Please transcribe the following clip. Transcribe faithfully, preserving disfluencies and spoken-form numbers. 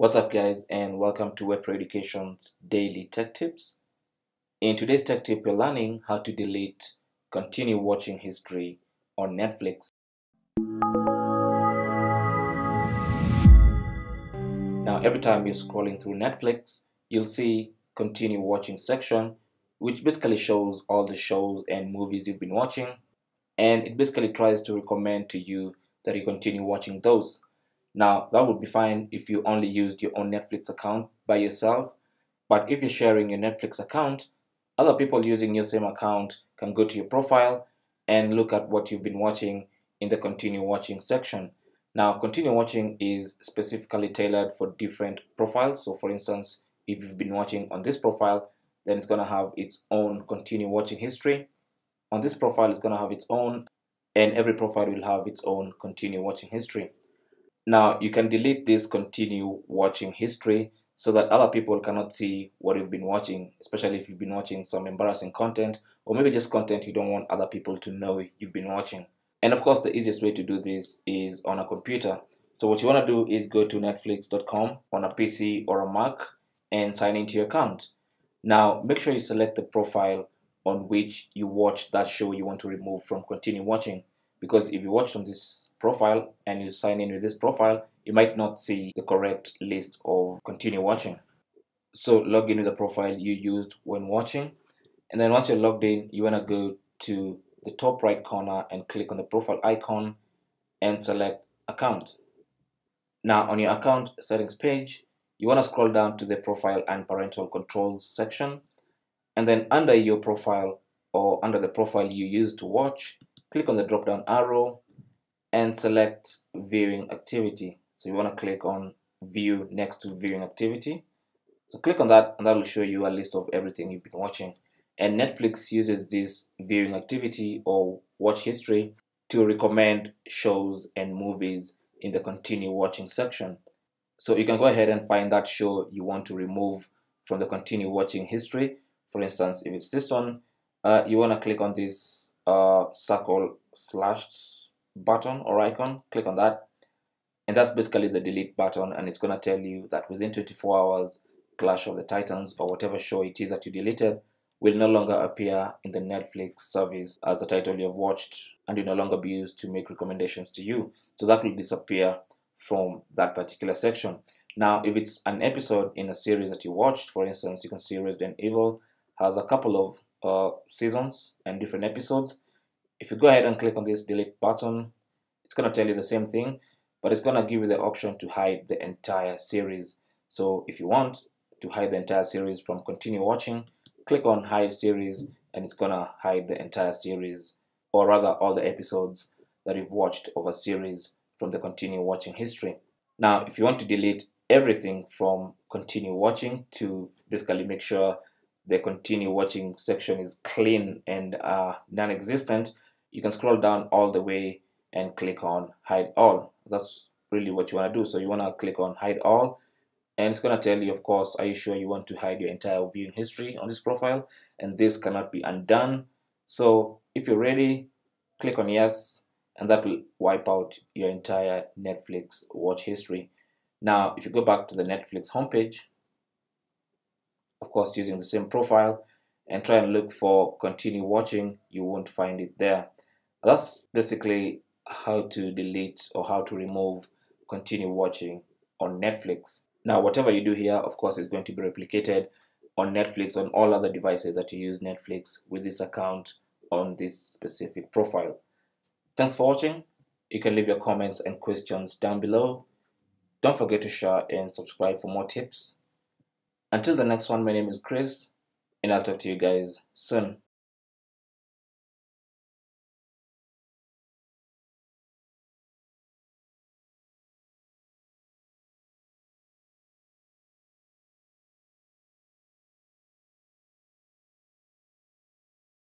What's up, guys, and welcome to Web Pro Education's daily tech tips. In today's tech tip, you're learning how to delete continue watching history on Netflix. Now, every time you're scrolling through Netflix, you'll see continue watching section, which basically shows all the shows and movies you've been watching, and it basically tries to recommend to you that you continue watching those. Now, that would be fine if you only used your own Netflix account by yourself, but if you're sharing your Netflix account, other people using your same account can go to your profile and look at what you've been watching in the continue watching section. Now, continue watching is specifically tailored for different profiles. So for instance, if you've been watching on this profile, then it's going to have its own continue watching history. On this profile, it's going to have its own, and every profile will have its own continue watching history. Now, you can delete this continue watching history so that other people cannot see what you've been watching, especially if you've been watching some embarrassing content or maybe just content you don't want other people to know you've been watching. And of course, the easiest way to do this is on a computer. So what you want to do is go to netflix dot com on a P C or a Mac and sign into your account. Now, make sure you select the profile on which you watched that show you want to remove from continue watching, because if you watched on this profile and you sign in with this profile, you might not see the correct list of continue watching. So log in with the profile you used when watching, and then once you're logged in, you want to go to the top right corner and click on the profile icon and select account. Now, on your account settings page, you want to scroll down to the profile and parental controls section, and then under your profile or under the profile you used to watch, click on the drop down arrow and select viewing activity. So you want to click on view next to viewing activity. So click on that and that will show you a list of everything you've been watching. And Netflix uses this viewing activity or watch history to recommend shows and movies in the continue watching section. So you can go ahead and find that show you want to remove from the continue watching history. For instance, if it's this one, uh, you want to click on this uh, circle slashed button or icon, click on that, and that's basically the delete button, and it's going to tell you that within twenty-four hours, Clash of the Titans or whatever show it is that you deleted will no longer appear in the Netflix service as the title you've watched and will no longer be used to make recommendations to you. So that will disappear from that particular section. Now, if it's an episode in a series that you watched, for instance, you can see Resident Evil has a couple of uh, seasons and different episodes. If you go ahead and click on this delete button, it's going to tell you the same thing, but it's going to give you the option to hide the entire series. So if you want to hide the entire series from continue watching, click on hide series, and it's going to hide the entire series, or rather all the episodes that you've watched of a series from the continue watching history. Now, if you want to delete everything from continue watching to basically make sure the continue watching section is clean and uh, non-existent, you can scroll down all the way and click on hide all. That's really what you want to do. So you want to click on hide all, and it's going to tell you, of course, are you sure you want to hide your entire viewing history on this profile? And this cannot be undone. So if you're ready, click on yes, and that will wipe out your entire Netflix watch history. Now, if you go back to the Netflix homepage, of course, using the same profile, and try and look for continue watching, you won't find it there. That's basically how to delete or how to remove continue watching on Netflix. Now, whatever you do here, of course, is going to be replicated on Netflix on all other devices that you use Netflix with this account on this specific profile. Thanks for watching. You can leave your comments and questions down below. Don't forget to share and subscribe for more tips. Until the next one, my name is Chris, and I'll talk to you guys soon.